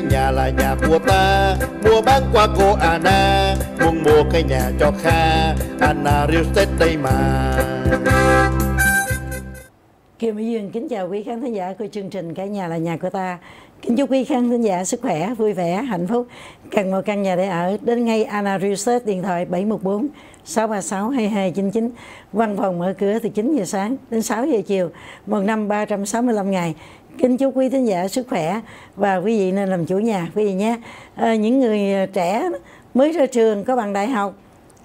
cái nhà là nhà của ta, mua bán qua cô Anna, muốn mua cái nhà cho Kha, Anna Real Estate đây mà. Kiều Mỹ Dương kính chào quý khán thính giả của chương trình Cái Nhà Là Nhà Của Ta. Kính chúc quý khán thính giả sức khỏe, vui vẻ, hạnh phúc. Cần một căn nhà để ở, đến ngay Anna Real Estate, điện thoại 714-636-2299. Văn phòng mở cửa từ 9 giờ sáng đến 6 giờ chiều, một năm 365 ngày. Kính chúc quý thính giả sức khỏe và quý vị nên làm chủ nhà, quý vị nhé. Những người trẻ mới ra trường có bằng đại học,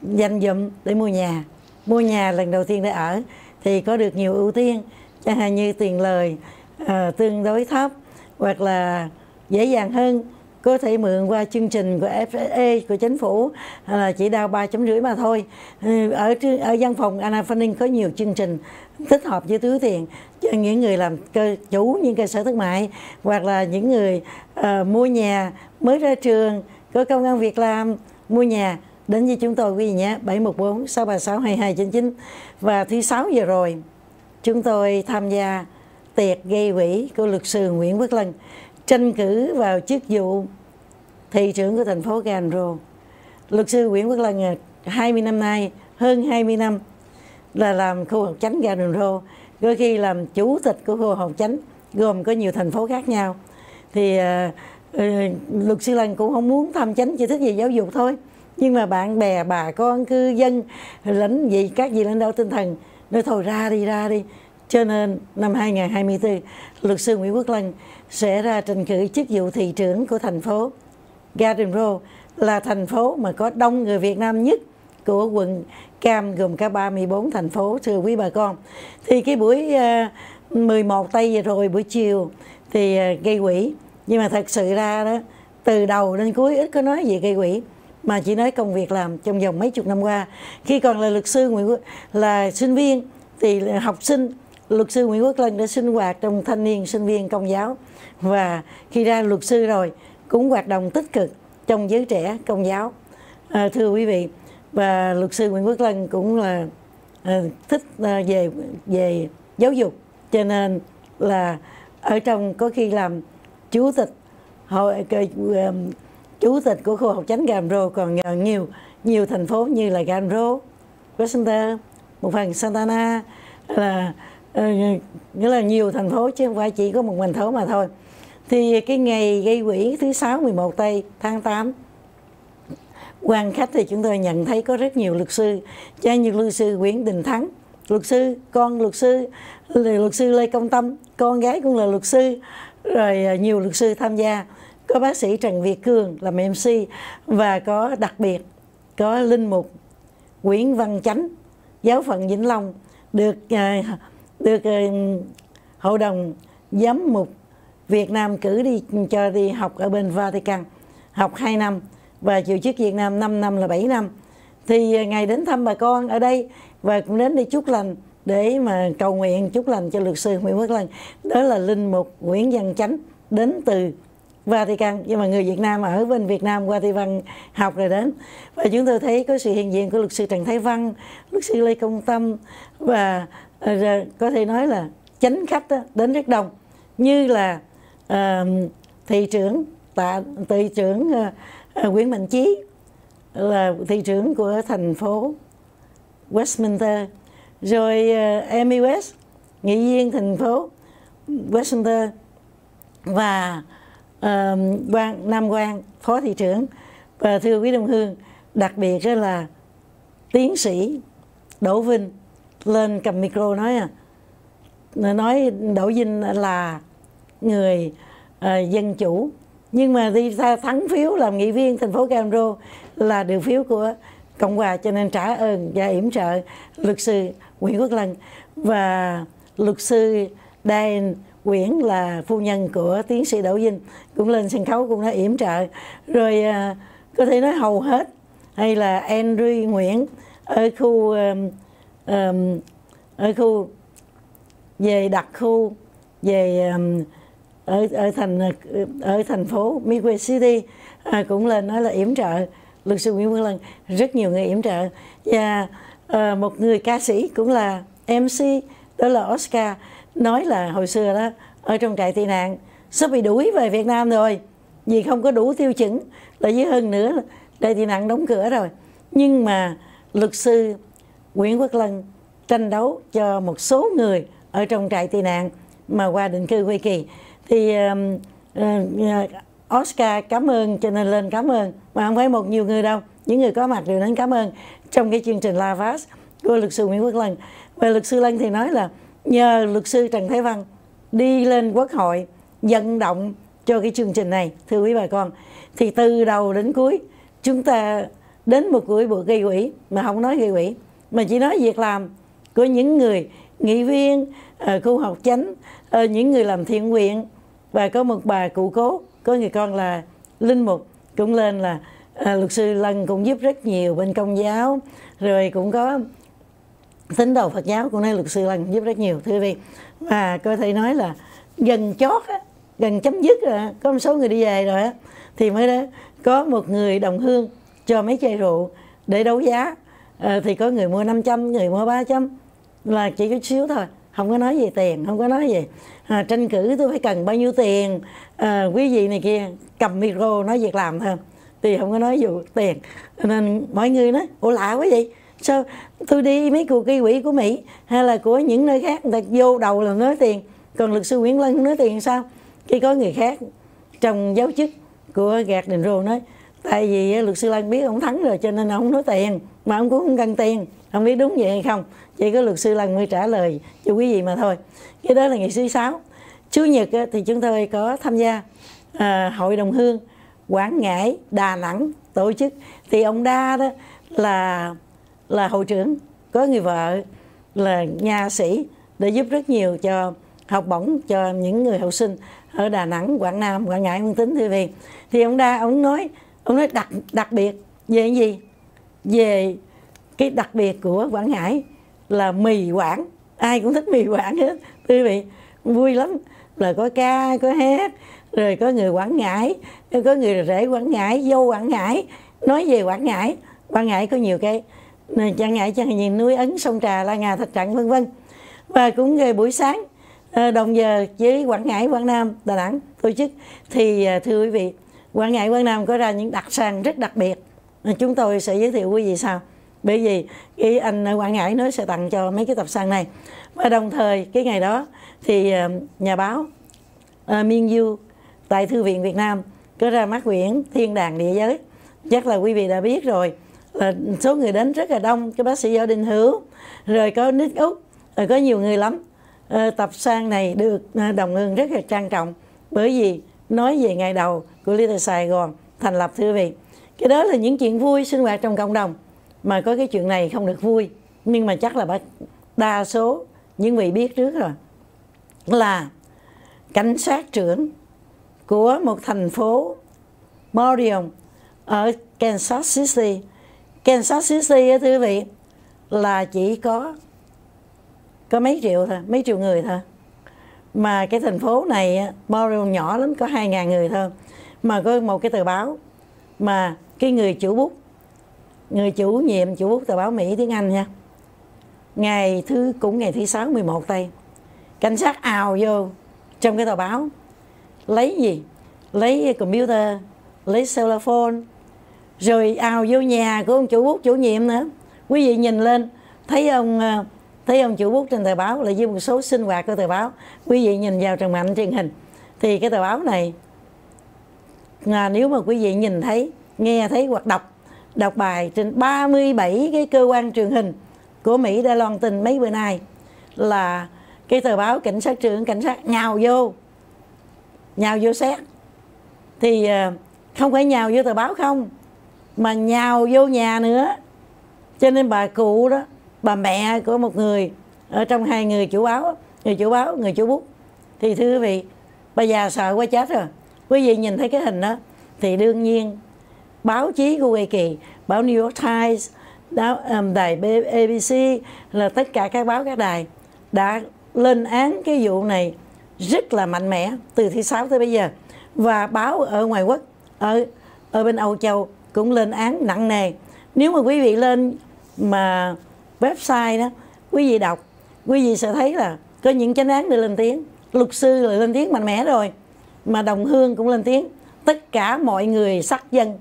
dành dụm để mua nhà. Mua nhà lần đầu tiên để ở thì có được nhiều ưu tiên, chẳng hạn như tiền lời tương đối thấp hoặc là dễ dàng hơn, có thể mượn qua chương trình của FSA của chính phủ là chỉ đau 3.5 mà thôi. Ở văn phòng Anna Funding có nhiều chương trình thích hợp với túi tiền cho những người làm cơ chủ những cơ sở thương mại hoặc là những người mua nhà mới ra trường, có công ăn việc làm, mua nhà. Đến với chúng tôi quý vị nhé, 714-636-2299. Và thứ 6 giờ rồi chúng tôi tham gia tiệc gây quỹ của luật sư Nguyễn Quốc Lân tranh cử vào chức vụ thị trưởng của thành phố Garden Grove. Luật sư Nguyễn Quốc Lân 20 năm nay, hơn 20 năm là làm khu học chánh Garden Grove, đôi khi làm chủ tịch của khu học chánh gồm có nhiều thành phố khác nhau. Thì luật sư Lân cũng không muốn tham chánh chỉ thích về giáo dục thôi, nhưng mà bạn bè, bà con, cư dân, lãnh vị các vị lãnh đạo tinh thần nói thôi ra đi. Cho nên năm 2024, luật sư Nguyễn Quốc Lân sẽ ra tranh cử chức vụ thị trưởng của thành phố Garden Grove, là thành phố mà có đông người Việt Nam nhất của quận Cam, gồm cả 34 thành phố, thưa quý bà con. Thì cái buổi 11 tây vừa rồi, buổi chiều thì gây quỹ, nhưng mà thật sự ra đó, từ đầu đến cuối ít có nói về gây quỹ, mà chỉ nói công việc làm trong vòng mấy chục năm qua. Khi còn là luật sư Nguyễn Quốc, là sinh viên thì là học sinh, luật sư Nguyễn Quốc Lân đã sinh hoạt trong thanh niên sinh viên công giáo, và khi ra luật sư rồi cũng hoạt động tích cực trong giới trẻ công giáo, thưa quý vị. Và luật sư Nguyễn Quốc Lân cũng là thích về giáo dục, cho nên là ở trong có khi làm chủ tịch hội chủ tịch của khu học chánh Garden Grove, còn nhiều thành phố như là Garden Grove, Westminster, một phần Santana, là nghĩa là nhiều thành phố chứ không phải chỉ có một thành phố mà thôi. Thì cái ngày gây quỹ thứ 6 11 tây tháng 8 quan khách thì chúng tôi nhận thấy có rất nhiều luật sư, cha như luật sư Nguyễn Đình Thắng, luật sư, con luật sư Lê Công Tâm, con gái cũng là luật sư, rồi nhiều luật sư tham gia. Có bác sĩ Trần Việt Cường làm MC, và có đặc biệt có linh mục Nguyễn Văn Chánh, giáo phận Vĩnh Long, được Hội đồng Giám mục Việt Nam cử đi cho đi học ở bên Vatican, học 2 năm và chịu chức Việt Nam 5 năm là 7 năm. Thì ngày đến thăm bà con ở đây và cũng đến đi chúc lành để mà cầu nguyện chúc lành cho luật sư Nguyễn Quốc Lân. Đó là linh mục Nguyễn Văn Chánh đến từ Vatican, nhưng mà người Việt Nam ở bên Việt Nam qua Vatican học rồi đến. Và chúng tôi thấy có sự hiện diện của luật sư Trần Thái Văn, luật sư Lê Công Tâm, và có thể nói là chánh khách đến rất đông, như là thị trưởng Nguyễn Minh Trí là thị trưởng của thành phố Westminster, rồi Amy West, nghị viên thành phố Westminster, và Nam Quang, phó thị trưởng. Và thưa quý đồng hương, đặc biệt là tiến sĩ Đỗ Vinh lên cầm micro nói Đỗ Vinh là người dân chủ, nhưng mà đi ra thắng phiếu làm nghị viên thành phố Garden Grove là được phiếu của Cộng hòa, cho nên trả ơn và yểm trợ luật sư Nguyễn Quốc Lân. Và luật sư Đan Nguyễn là phu nhân của tiến sĩ Đỗ Vinh cũng lên sân khấu cũng nói yểm trợ. Rồi có thể nói hầu hết, hay là Andrew Nguyễn ở khu về đặc khu về ở thành phố Midway City cũng lên nói là yểm trợ luật sư Nguyễn Quốc Lân. Rất nhiều người yểm trợ. Và một người ca sĩ cũng là MC, đó là Oscar, nói là hồi xưa đó ở trong trại tị nạn sắp bị đuổi về Việt Nam rồi, vì không có đủ tiêu chuẩn. Là với hơn nữa, đây thì nạn đóng cửa rồi. Nhưng mà luật sư Nguyễn Quốc Lân tranh đấu cho một số người ở trong trại tị nạn mà qua định cư Hoa Kỳ. Thì Oscar cảm ơn, cho nên Lên cảm ơn. Mà không phải một nhiều người đâu, những người có mặt đều nên cảm ơn trong cái chương trình La Vaz của luật sư Nguyễn Quốc Lân. Và luật sư Lân thì nói là nhờ luật sư Trần Thái Văn đi lên Quốc hội vận động cho cái chương trình này. Thưa quý bà con, thì từ đầu đến cuối chúng ta đến một buổi buổi gây quỹ mà không nói gây quỹ, mà chỉ nói việc làm của những người nghị viên khu học chánh, những người làm thiện nguyện. Và có một bà cụ cố có người con là linh mục cũng lên là luật sư Lân cũng giúp rất nhiều bên Công giáo, rồi cũng có tín đồ Phật giáo cũng nói luật sư Lân giúp rất nhiều, thưa quý vị. Và có thể nói là gần chót á, gần chấm dứt rồi, có một số người đi về rồi á, thì mới đó có một người đồng hương cho mấy chai rượu để đấu giá. Thì có người mua 500, người mua 300, là chỉ có xíu thôi, không có nói về tiền, không có nói về tranh cử tôi phải cần bao nhiêu tiền, quý vị này kia cầm micro nói việc làm thôi, thì không có nói vụ tiền. Nên mọi người nói ủa lạ quá vậy, sao tôi đi mấy cuộc gây quỹ của Mỹ hay là của những nơi khác người ta vô đầu là nói tiền, còn luật sư Nguyễn Lân không nói tiền sao? Khi có người khác trong giáo chức của Garden Grove nói tại vì luật sư Lân biết ông thắng rồi cho nên ông nói tiền, mà ông cũng không cần tiền. Không biết đúng vậy hay không, chỉ có luật sư Lân mới trả lời cho quý vị mà thôi. Cái đó là ngày thứ 6. Chủ nhật thì chúng tôi có tham gia Hội đồng Hương Quảng Ngãi, Đà Nẵng tổ chức. Thì ông Đa đó là hội trưởng, có người vợ là nha sĩ để giúp rất nhiều cho học bổng cho những người học sinh ở Đà Nẵng, Quảng Nam, Quảng Ngãi, Quảng Tính, thưa quý vị. Thì ông Đa ông nói đặc biệt về cái gì? Về cái đặc biệt của Quảng Ngãi là mì Quảng, ai cũng thích mì Quảng hết, thưa quý vị, vui lắm. Rồi có ca, có hát, rồi có người Quảng Ngãi, có người rể Quảng Ngãi, dâu Quảng Ngãi, nói về Quảng Ngãi. Quảng Ngãi có nhiều cái, Quảng Ngãi chẳng nhìn núi Ấn, sông Trà, La Ngà, Thạch Trặn, vân vân. Và cũng về buổi sáng đồng giờ với Quảng Ngãi, Quảng Nam, Đà Nẵng tổ chức. Thì thưa quý vị, Quảng Ngãi, Quảng Nam có ra những đặc sản rất đặc biệt, chúng tôi sẽ giới thiệu quý vị sau. Bởi vì cái anh Quảng Ngãi nó sẽ tặng cho mấy cái tập san này. Và đồng thời cái ngày đó thì nhà báo Miên Du tại Thư viện Việt Nam có ra mắt quyển Thiên đàng địa giới. Chắc là quý vị đã biết rồi, là số người đến rất là đông. Cái bác sĩ Giao Đinh Hữu, rồi có Nít Úc, rồi có nhiều người lắm. Tập san này được đồng hương rất là trang trọng, bởi vì nói về ngày đầu của Little Sài Gòn thành lập, thưa quý vị. Cái đó là những chuyện vui sinh hoạt trong cộng đồng, mà có cái chuyện này không được vui. Nhưng mà chắc là đa số những vị biết trước rồi, là cảnh sát trưởng của một thành phố Marion ở Kansas City. Kansas City thưa quý vị là chỉ có mấy triệu thôi, mấy triệu người thôi. Mà cái thành phố này Marion nhỏ lắm, có 2.000 người thôi. Mà có một cái tờ báo mà cái người chủ nhiệm tờ báo Mỹ tiếng Anh nha, ngày thứ sáu 11 tây, cảnh sát ào vô trong cái tờ báo, lấy gì, lấy computer, lấy cell phone, rồi ào vô nhà của ông chủ nhiệm nữa. Quý vị nhìn lên thấy ông chủ bút trên tờ báo là với một số sinh hoạt của tờ báo. Quý vị nhìn vào trần mạnh truyền hình thì cái tờ báo này là nếu mà quý vị nhìn thấy, nghe thấy hoặc đọc bài trên 37 cái cơ quan truyền hình của Mỹ đã loan tin mấy bữa nay, là cái tờ báo cảnh sát trưởng, cảnh sát nhào vô xét. Thì không phải nhào vô tờ báo không, mà nhào vô nhà nữa. Cho nên bà cụ đó, bà mẹ của một người ở trong hai người chủ báo, người chủ bút, thì thưa quý vị, bà già sợ quá chết rồi. Quý vị nhìn thấy cái hình đó thì đương nhiên báo chí của Hoa Kỳ, báo New York Times, đài ABC, là tất cả các báo, các đài đã lên án cái vụ này rất là mạnh mẽ từ thứ Sáu tới bây giờ. Và báo ở ngoài quốc, ở bên Âu Châu cũng lên án nặng nề. Nếu mà quý vị lên mà website đó, quý vị đọc, quý vị sẽ thấy là có những chánh án để lên tiếng, luật sư là lên tiếng mạnh mẽ rồi, mà đồng hương cũng lên tiếng. tất cả mọi người sắc dân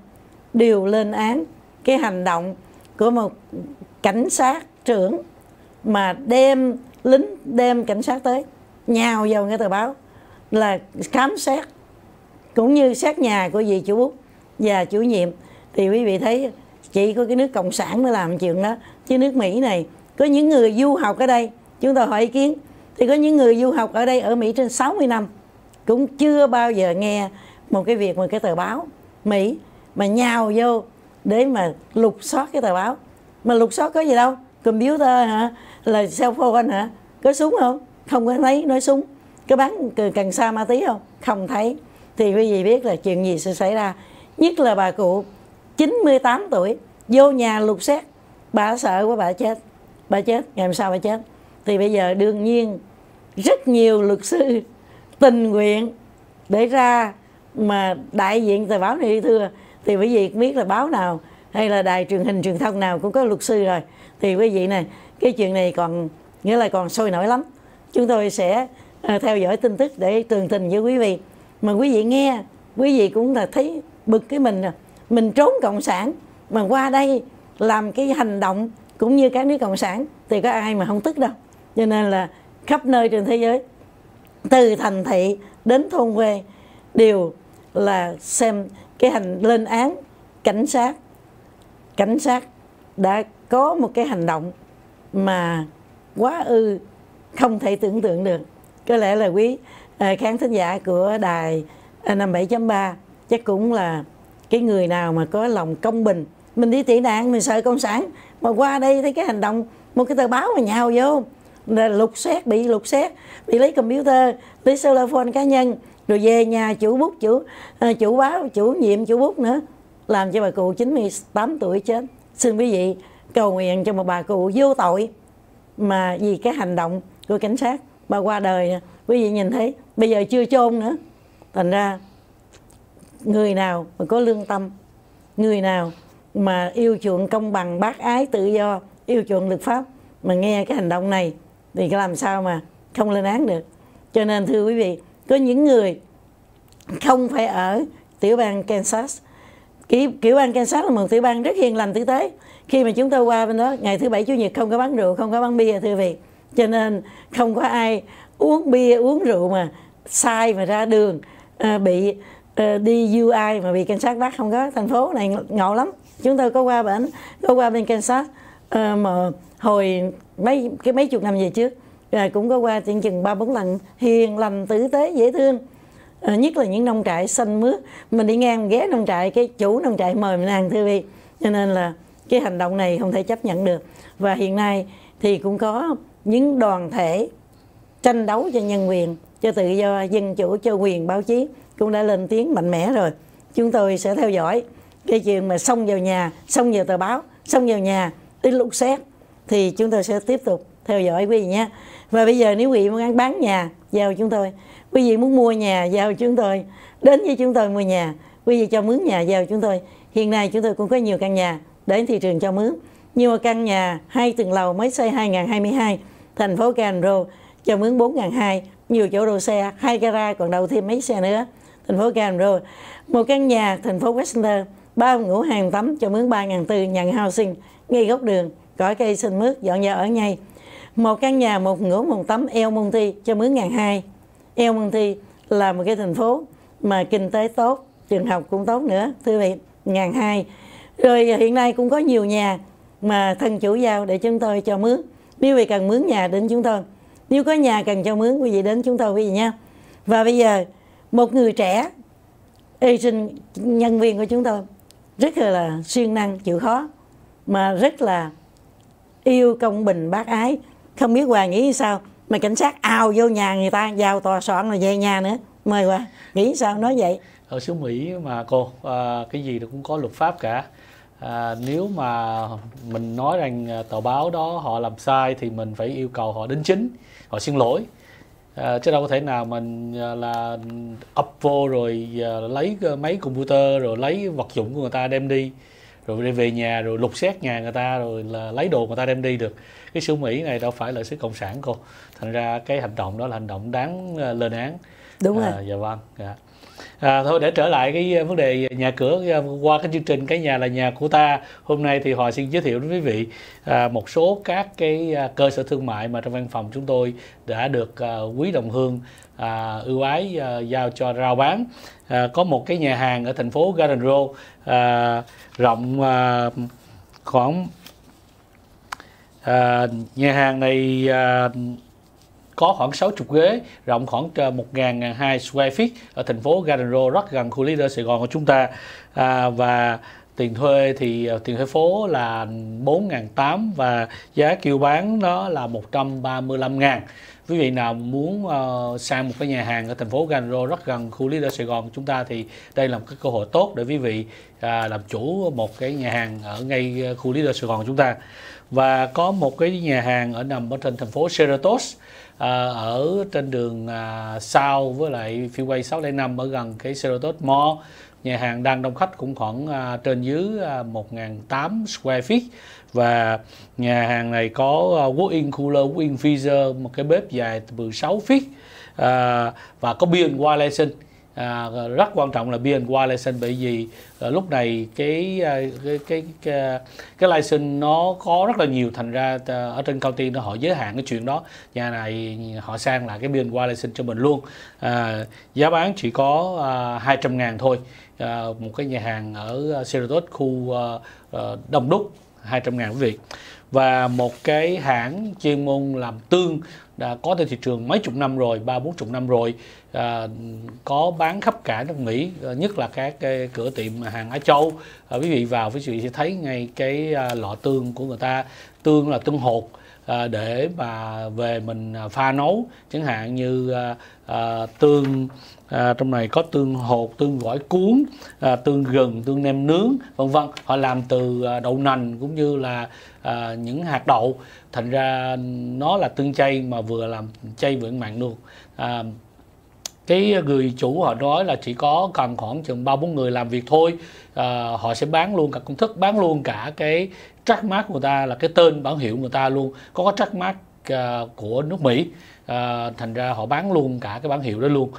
đều lên án cái hành động của một cảnh sát trưởng mà đem lính, đem cảnh sát tới nhào vào nghe tờ báo là khám xét cũng như xét nhà của vị chủ bút và chủ nhiệm. Thì quý vị thấy chỉ có cái nước Cộng sản mới làm chuyện đó, chứ nước Mỹ này có những người du học ở đây, chúng tôi hỏi ý kiến thì có những người du học ở đây ở Mỹ trên 60 năm cũng chưa bao giờ nghe một cái việc mà cái tờ báo Mỹ mà nhào vô để mà lục soát cái tờ báo. Mà lục soát có gì đâu, computer hả, là cell phone hả, có súng không? Không có thấy nói súng. Có bán cần sa ma túy không? Không thấy. Thì quý vị biết là chuyện gì sẽ xảy ra. Nhất là bà cụ 98 tuổi vô nhà lục xét, bà sợ quá bà chết. Bà chết, ngày hôm sau bà chết. Thì bây giờ đương nhiên rất nhiều luật sư tình nguyện để ra mà đại diện tờ báo này đi thưa. Thì quý vị biết là báo nào hay là đài truyền hình truyền thông nào cũng có luật sư rồi. Thì quý vị này, cái chuyện này còn nghĩa là còn sôi nổi lắm. Chúng tôi sẽ theo dõi tin tức để tường tình với quý vị. Mà quý vị nghe, quý vị cũng là thấy bực cái mình rồi. Mình trốn Cộng sản mà qua đây làm cái hành động cũng như các nước Cộng sản thì có ai mà không tức đâu. Cho nên là khắp nơi trên thế giới, từ thành thị đến thôn quê, đều là xem cái hành lên án cảnh sát. Cảnh sát đã có một cái hành động mà quá ư không thể tưởng tượng được. Có lẽ là quý khán thính giả của đài 57.3 chắc cũng là cái người nào mà có lòng công bình. Mình đi tị nạn, mình sợ Cộng sản, mà qua đây thấy cái hành động một cái tờ báo mà nhào vô là lục soát, bị lục soát, bị lấy computer, lấy cell phone cá nhân, rồi về nhà chủ bút, chủ báo, chủ nhiệm chủ bút nữa, làm cho bà cụ 98 tuổi chết. Xin quý vị cầu nguyện cho một bà cụ vô tội mà vì cái hành động của cảnh sát bà qua đời. Quý vị nhìn thấy bây giờ chưa chôn nữa. Thành ra người nào mà có lương tâm, người nào mà yêu chuộng công bằng, bác ái, tự do, yêu chuộng luật pháp mà nghe cái hành động này thì làm sao mà không lên án được. Cho nên thưa quý vị, có những người không phải ở tiểu bang Kansas. Tiểu bang Kansas là một tiểu bang rất hiền lành tử tế. Khi mà chúng tôi qua bên đó, ngày thứ Bảy, Chủ nhật không có bán rượu, không có bán bia thưa quý vị. Cho nên không có ai uống bia, uống rượu mà sai mà ra đường bị DUI mà bị cảnh sát bắt, không có. Thành phố này ngộ lắm. Chúng tôi có qua bên Kansas mà hồi mấy chục năm về trước, cũng có qua chừng 3-4 lần, hiền lành tử tế dễ thương. Nhất là những nông trại xanh mướt, mình đi ngang ghé nông trại, cái chủ nông trại mời mình ăn thưa vị. Cho nên là cái hành động này không thể chấp nhận được. Và hiện nay thì cũng có những đoàn thể tranh đấu cho nhân quyền, cho tự do dân chủ, cho quyền báo chí cũng đã lên tiếng mạnh mẽ rồi. Chúng tôi sẽ theo dõi cái chuyện mà xông vào nhà, xông vào tờ báo, xông vào nhà đi lục soát thì chúng tôi sẽ tiếp tục theo dõi quý vị nhé. Và bây giờ nếu quý vị muốn bán nhà giao chúng tôi, quý vị muốn mua nhà giao chúng tôi, đến với chúng tôi mua nhà, quý vị cho mướn nhà giao chúng tôi. Hiện nay chúng tôi cũng có nhiều căn nhà đến thị trường cho mướn. Nhưng mà căn nhà 2 tầng lầu mới xây 2022, thành phố Garden Grove cho mướn 4.200, nhiều chỗ đậu xe, 2 gara còn đậu thêm mấy xe nữa, thành phố Garden Grove. Một căn nhà thành phố Westminster, 3 phòng ngủ, 2 phòng tắm cho mướn 3.400, nhận housing ngay góc đường, cỏ cây xanh mướt, dọn nhà ở ngay. Một căn nhà 1 phòng ngủ 1 phòng tắm El Monte cho mướn 1.200. El Monte là một cái thành phố mà kinh tế tốt, trường học cũng tốt nữa, thưa vị, 1.200. Rồi hiện nay cũng có nhiều nhà mà thân chủ giao để chúng tôi cho mướn. Nếu quý vị cần mướn nhà đến chúng tôi, nếu có nhà cần cho mướn quý vị đến chúng tôi quý vị nha. Và bây giờ một người trẻ, agent nhân viên của chúng tôi rất là siêng năng chịu khó mà rất là yêu công bình bác ái, không biết Hòa nghĩ sao mà cảnh sát ào vô nhà người ta, vào tòa soạn rồi về nhà nữa. Mời Hòa nghĩ sao nói vậy. Ở xứ Mỹ mà cô, cái gì cũng có luật pháp cả. Nếu mà mình nói rằng tờ báo đó họ làm sai thì mình phải yêu cầu họ đính chính, họ xin lỗi, chứ đâu có thể nào mình là ập vô rồi lấy máy computer rồi lấy vật dụng của người ta đem đi, rồi về nhà rồi lục soát nhà người ta, rồi là lấy đồ người ta đem đi được. Cái xứ Mỹ này đâu phải là xứ Cộng sản cô. Thành ra cái hành động đó là hành động đáng lên án. Đúng rồi. Dạ vâng. Dạ. Thôi để trở lại cái vấn đề nhà cửa qua cái chương trình Cái Nhà Là Nhà Của Ta hôm nay, thì họ xin giới thiệu đến quý vị một số các cái cơ sở thương mại mà trong văn phòng chúng tôi đã được quý đồng hương ưu ái giao cho rao bán. Có một cái nhà hàng ở thành phố Garden Grove rộng khoảng nhà hàng này có khoảng 60 ghế, rộng khoảng 1.200 square feet ở thành phố Garden Grove, rất gần khu Little Sài Gòn của chúng ta. Và tiền thuê thì tiền thuê phố là 4.800 và giá kêu bán đó là 135.000. Quý vị nào muốn sang một cái nhà hàng ở thành phố Garden Grove rất gần khu Little Sài Gòn của chúng ta thì đây là một cái cơ hội tốt để quý vị làm chủ một cái nhà hàng ở ngay khu Little Sài Gòn của chúng ta. Và có một cái nhà hàng nằm ở trên thành phố Cerritos, ở trên đường Sao với lại freeway 605 ở gần cái Cerritos Mall. Nhà hàng đang đông khách cũng khoảng trên dưới 1.800 square feet. Và nhà hàng này có walk-in cooler, walk-in freezer, một cái bếp dài 16 feet. Và có beer and wine license. Rất quan trọng là beer and wine license, bởi vì lúc này cái license nó có rất là nhiều, thành ra ở trên county nó họ giới hạn cái chuyện đó. Nhà này họ sang lại cái beer and wine license cho mình luôn. Giá bán chỉ có 200.000 thôi. Một cái nhà hàng ở Cerritos, khu đông đúc, 200.000 quý vị. Và một cái hãng chuyên môn làm tương đã có trên thị trường mấy chục năm rồi, 30-40 năm rồi, có bán khắp cả nước Mỹ, nhất là các cái cửa tiệm hàng Á Châu. Quý vị vào quý vị sẽ thấy ngay cái lọ tương của người ta. Tương là tương hột để mà về mình pha nấu, chẳng hạn như tương trong này có tương hột, tương gỏi cuốn, tương gừng, tương nem nướng, vân vân. Họ làm từ đậu nành cũng như là những hạt đậu, thành ra nó là tương chay mà vừa làm chay vừa mặn luôn. Cái người chủ họ nói là chỉ có cần khoảng chừng 3-4 người làm việc thôi, họ sẽ bán luôn cả công thức, bán luôn cả cái trademark của người ta, là cái tên bản hiệu của người ta luôn, có cái trademark của nước Mỹ, thành ra họ bán luôn cả cái bản hiệu đó luôn.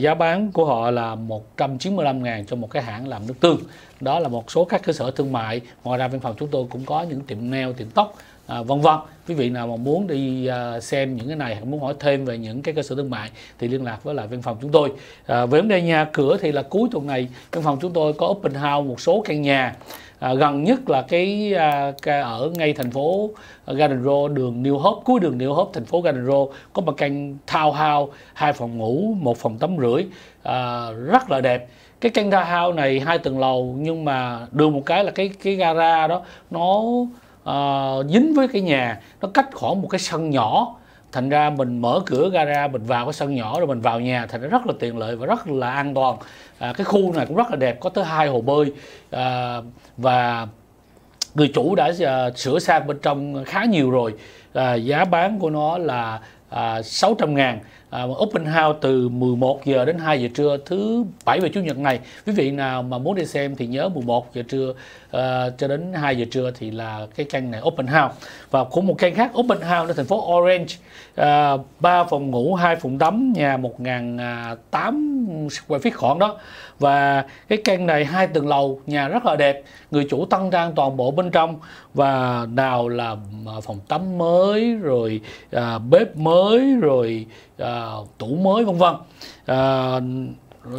Giá bán của họ là 195.000 cho một cái hãng làm nước tương. Đó là một số các cơ sở thương mại. Ngoài ra văn phòng chúng tôi cũng có những tiệm nail, tiệm tóc, vân vân. Quý vị nào mà muốn đi xem những cái này hoặc muốn hỏi thêm về những cái cơ sở thương mại thì liên lạc với lại văn phòng chúng tôi. Về vấn đề nhà cửa thì là cuối tuần này văn phòng chúng tôi có open house một số căn nhà. Gần nhất là cái ở ngay thành phố Garden Grove, đường New Hope, cuối đường New Hope, thành phố Garden Grove có một căn townhouse 2 phòng ngủ, 1 phòng tắm rưỡi, rất là đẹp. Cái căn townhouse này 2 tầng lầu, nhưng mà được một cái là cái gara đó nó dính với cái nhà, nó cách khoảng một cái sân nhỏ, thành ra mình mở cửa gara mình vào cái sân nhỏ rồi mình vào nhà, thành ra rất là tiện lợi và rất là an toàn. Cái khu này cũng rất là đẹp, có tới 2 hồ bơi, và người chủ đã sửa sang bên trong khá nhiều rồi. Giá bán của nó là 600.000. Open house từ 11 giờ đến 2 giờ trưa thứ 7 và Chủ nhật này. Quý vị nào mà muốn đi xem thì nhớ 11 giờ trưa cho đến 2 giờ trưa thì là cái căn này open house. Và cũng một căn khác open house ở thành phố Orange, 3 phòng ngủ, 2 phòng tắm, nhà 1.800 square feet khoảng đó. Và cái căn này 2 tầng lầu, nhà rất là đẹp, người chủ tân trang toàn bộ bên trong, và nào là phòng tắm mới rồi bếp mới rồi tủ mới, vân vân.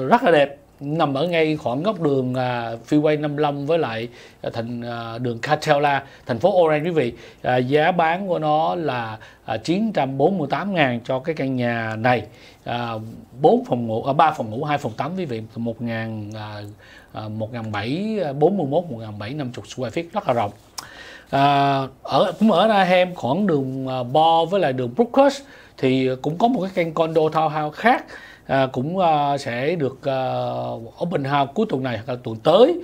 Rất là đẹp, nằm ở ngay khoảng góc đường freeway 55 với lại thành đường Catella, thành phố Orange quý vị. Giá bán của nó là 948.000 cho cái căn nhà này. 3 phòng ngủ, 2 phòng tắm quý vị, 1.741, 1.750 square feet, rất là rộng. Cũng ở Anaheim khoảng đường Bo với lại đường Brookhurst thì cũng có một cái căn condo townhouse khác, cũng sẽ được open house cuối tuần này hoặc là tuần tới.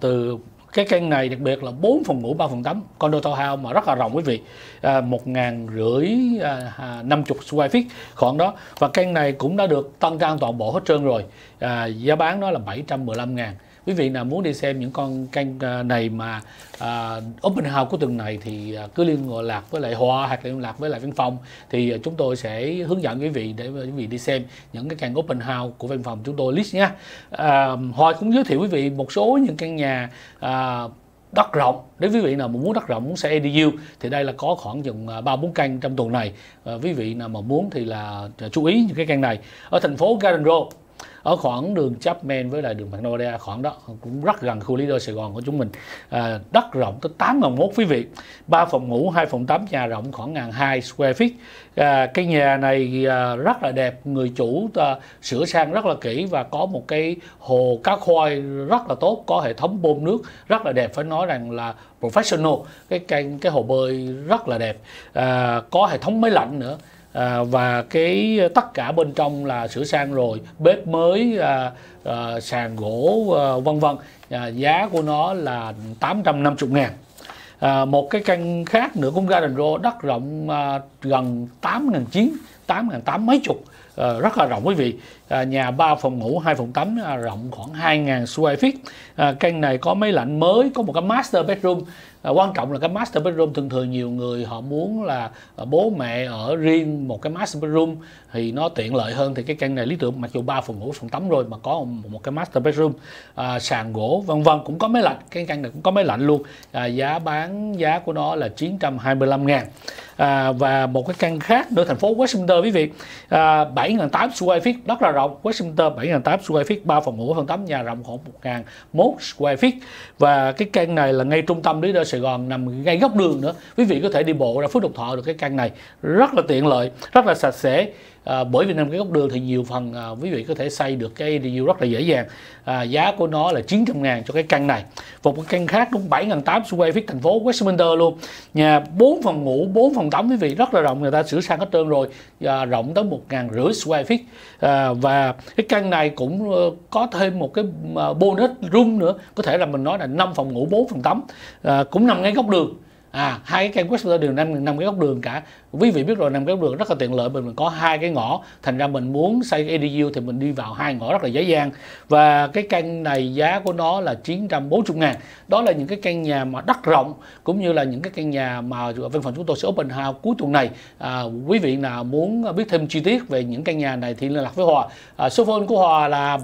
Từ cái căn này đặc biệt là 4 phòng ngủ 3 phòng tắm, condo townhouse mà rất là rộng quý vị, 1.550 square feet khoảng đó. Và căn này cũng đã được tân trang toàn bộ hết trơn rồi. Giá bán nó là 715.000. Quý vị nào muốn đi xem những con căn này mà open house của tuần này thì cứ liên lạc với lại Hoa hoặc liên lạc với lại Văn Phòng, thì chúng tôi sẽ hướng dẫn quý vị để quý vị đi xem những cái căn open house của Văn Phòng chúng tôi list nha. Hoa cũng giới thiệu quý vị một số những căn nhà đất rộng, nếu quý vị nào mà muốn đất rộng, muốn xe ADU thì đây là có khoảng chừng 3-4 căn trong tuần này. Quý vị nào mà muốn thì là chú ý những cái căn này ở thành phố Garden Grove, ở khoảng đường Chapman với lại đường Magnolia, khoảng đó cũng rất gần khu Little Sài Gòn của chúng mình. Đất rộng tới 8 phòng 1 quý vị, 3 phòng ngủ, 2 phòng tắm, nhà rộng khoảng 1.200 square feet. Cái nhà này rất là đẹp, người chủ sửa sang rất là kỹ và có một cái hồ cá khoai rất là tốt, có hệ thống bơm nước rất là đẹp, phải nói rằng là professional. Cái hồ bơi rất là đẹp, có hệ thống máy lạnh nữa. Và cái tất cả bên trong là sửa sang rồi, bếp mới, sàn gỗ, vân vân. Giá của nó là 850.000. Một cái căn khác nữa cũng Garden Grove, đất rộng gần 8.800 mấy chục, rất là rộng quý vị. Nhà 3 phòng ngủ, 2 phòng tắm, rộng khoảng 2.000 square feet. Căn này có máy lạnh mới, có một cái master bedroom. Quan trọng là cái master bedroom, thường thường nhiều người họ muốn là bố mẹ ở riêng một cái master bedroom thì nó tiện lợi hơn, thì cái căn này lý tưởng, mặc dù 3 phòng ngủ, phòng tắm rồi mà có một cái master bedroom, sàn gỗ vân vân, cũng có máy lạnh, cái căn này cũng có máy lạnh luôn. Giá bán giá của nó là 925.000. Và một cái căn khác nữa thành phố Westminster quý vị, 7.800 square feet, rất là rộng. Westminster 7.800 square feet, 3 phòng ngủ, phòng tắm, nhà rộng khoảng 1.001 square feet. Và cái căn này là ngay trung tâm Little Sài Gòn, nằm ngay góc đường nữa. Quý vị có thể đi bộ ra Phước Đồng Thọ được cái căn này, rất là tiện lợi, rất là sạch sẽ. Bởi vì nằm cái góc đường thì nhiều phần quý vị có thể xây được cái ADU rất là dễ dàng. Giá của nó là 900.000 cho cái căn này. Một cái căn khác đúng 7.800 square feet, thành phố Westminster luôn. Nhà 4 phòng ngủ, 4 phòng tắm quý vị, rất là rộng, người ta sửa sang hết trơn rồi. Rộng tới 1.500 square feet. Và cái căn này cũng có thêm một cái bonus room nữa, có thể là mình nói là 5 phòng ngủ, 4 phòng tắm, cũng nằm ngay góc đường. Hai cái căn Westminster đều nằm cái góc đường cả. Quý vị biết rồi, nằm cái góc đường rất là tiện lợi, mình có 2 cái ngõ, thành ra mình muốn xây ADU thì mình đi vào 2 ngõ rất là dễ dàng. Và cái căn này giá của nó là 940.000. Đó là những cái căn nhà mà đất rộng, cũng như là những cái căn nhà mà Văn Phòng chúng tôi sẽ open house cuối tuần này. Quý vị nào muốn biết thêm chi tiết về những căn nhà này thì liên lạc với Hòa. Số phone của Hòa là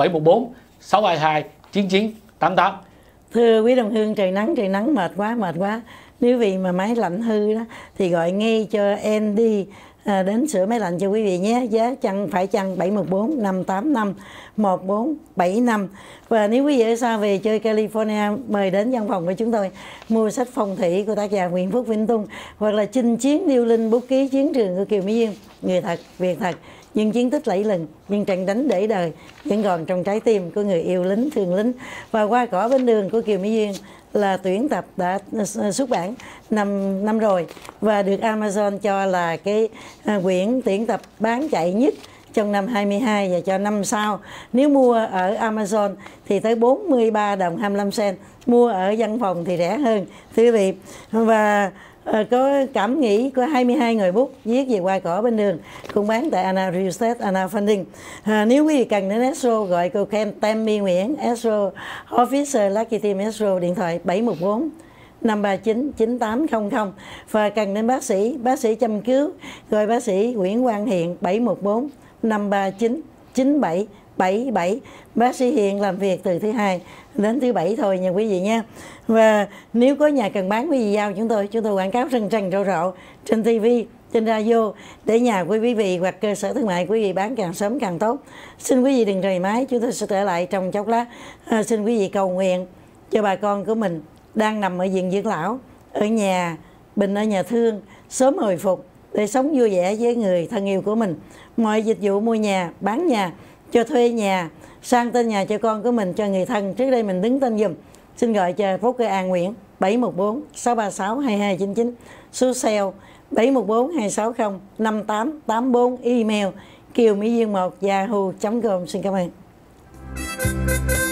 714-622-9988, 714-622-9988. Thưa quý đồng hương, trời nắng mệt quá. Nếu vì mà máy lạnh hư đó thì gọi ngay cho em đi đến sửa máy lạnh cho quý vị nhé. Giá phải chăng 714-585-1475. Và nếu quý vị ở xa về chơi California, mời đến văn phòng của chúng tôi mua sách phong thủy của tác giả Nguyễn Phúc Vĩnh Tung, hoặc là Chinh Chiến Điêu Linh, bút ký Chiến Trường của Kiều Mỹ Dương. Người thật, việc thật, nhưng chiến tích lẫy lừng, nhưng trận đánh để đời vẫn còn trong trái tim của người yêu lính, thương lính. Và Qua Cỏ Bên Đường của Kiều Mỹ Duyên là tuyển tập đã xuất bản 5 năm rồi, và được Amazon cho là cái quyển tuyển tập bán chạy nhất trong năm 22 và cho năm sau. Nếu mua ở Amazon thì tới 43 đồng 25 sen, mua ở văn phòng thì rẻ hơn thưa quý vị. Và có cảm nghĩ của 22 người bút viết về Qua Cỏ Bên Đường cũng bán tại Anna Real Estate, Anna Funding. Nếu quý vị cần đến ESRO gọi cô Tammy Nguyễn, ESRO Officer Lucky Team ESRO, điện thoại 714-539-9800. Và cần đến bác sĩ chăm cứu gọi bác sĩ Nguyễn Quang Hiện 714-539-9777. Bác sĩ Hiện làm việc từ thứ Hai đến thứ Bảy thôi nha quý vị nha. Và nếu có nhà cần bán quý vị giao chúng tôi quảng cáo rần rần rộ rộ trên TV, trên radio để nhà của quý vị hoặc cơ sở thương mại quý vị bán càng sớm càng tốt. Xin quý vị đừng rời máy, chúng tôi sẽ trở lại trong chốc lát. Xin quý vị cầu nguyện cho bà con của mình đang nằm ở viện dưỡng lão, ở nhà bệnh, ở nhà thương sớm hồi phục để sống vui vẻ với người thân yêu của mình. Mọi dịch vụ mua nhà, bán nhà, cho thuê nhà, sang tên nhà cho con của mình, cho người thân, trước đây mình đứng tên giùm, xin gọi cho broker An Nguyễn 714-636-2299, số sale 714-260-5884, email kiều mỹ duyên1@yahoo.com. Xin cảm ơn.